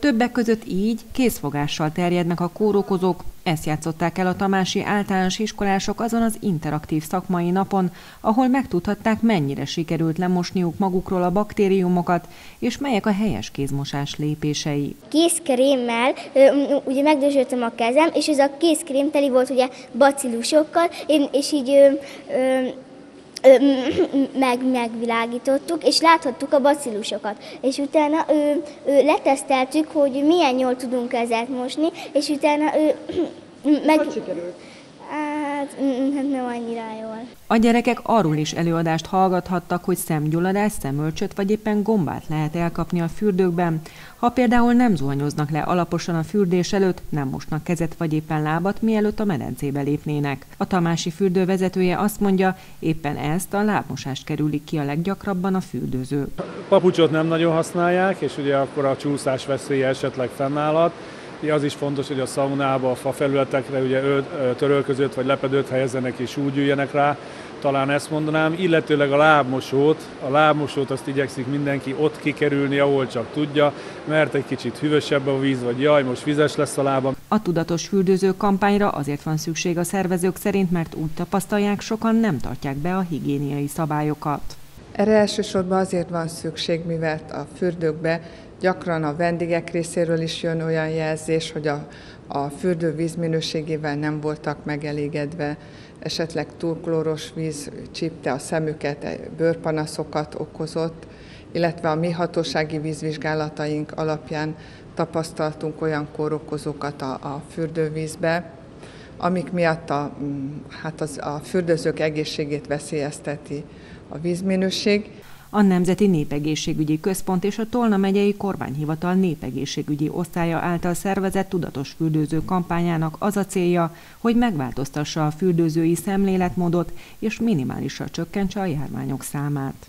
Többek között így készfogással terjednek a kórokozók. Ezt játszották el a tamási általános iskolások azon az interaktív szakmai napon, ahol megtudhatták, mennyire sikerült lemosniuk magukról a baktériumokat, és melyek a helyes kézmosás lépései. Kézkrémmel ugye megdörzsöltem a kezem, és ez a kézkrém teli volt ugye bacillusokkal, és így megvilágítottuk, és láthattuk a bacillusokat. És utána leteszteltük, hogy milyen jól tudunk kezet mosni, és utána hogy sikerült? Hát nem annyira jól. A gyerekek arról is előadást hallgathattak, hogy szemgyulladás, szemölcsöt vagy éppen gombát lehet elkapni a fürdőkben. Ha például nem zuhanyoznak le alaposan a fürdés előtt, nem mosnak kezet vagy éppen lábat, mielőtt a medencébe lépnének. A tamási fürdővezetője azt mondja, éppen ezt a lábmosást kerülik ki a leggyakrabban a fürdőzők. Papucsot nem nagyon használják, és ugye akkor a csúszás veszélye esetleg fennállhat. Az is fontos, hogy a szaunába, a fafelületekre ugye törölközőt vagy lepedőt helyezzenek és úgy üljenek rá, talán ezt mondanám, illetőleg a lábmosót azt igyekszik mindenki ott kikerülni, ahol csak tudja, mert egy kicsit hűvösebb a víz, vagy jaj, most vizes lesz a lábam. A tudatos fürdőző kampányra azért van szükség a szervezők szerint, mert úgy tapasztalják, sokan nem tartják be a higiéniai szabályokat. Erre elsősorban azért van szükség, mivel a fürdőkbe gyakran a vendégek részéről is jön olyan jelzés, hogy a fürdő vízminőségével nem voltak megelégedve, esetleg túl klóros víz csípte a szemüket, bőrpanaszokat okozott, illetve a mi hatósági vízvizsgálataink alapján tapasztaltunk olyan kórokozókat a fürdővízbe, amik miatt a fürdőzők egészségét veszélyezteti a vízminőség. A Nemzeti Népegészségügyi Központ és a Tolna megyei kormányhivatal népegészségügyi osztálya által szervezett tudatos fürdőző kampányának az a célja, hogy megváltoztassa a fürdőzői szemléletmódot és minimálisra csökkentse a járványok számát.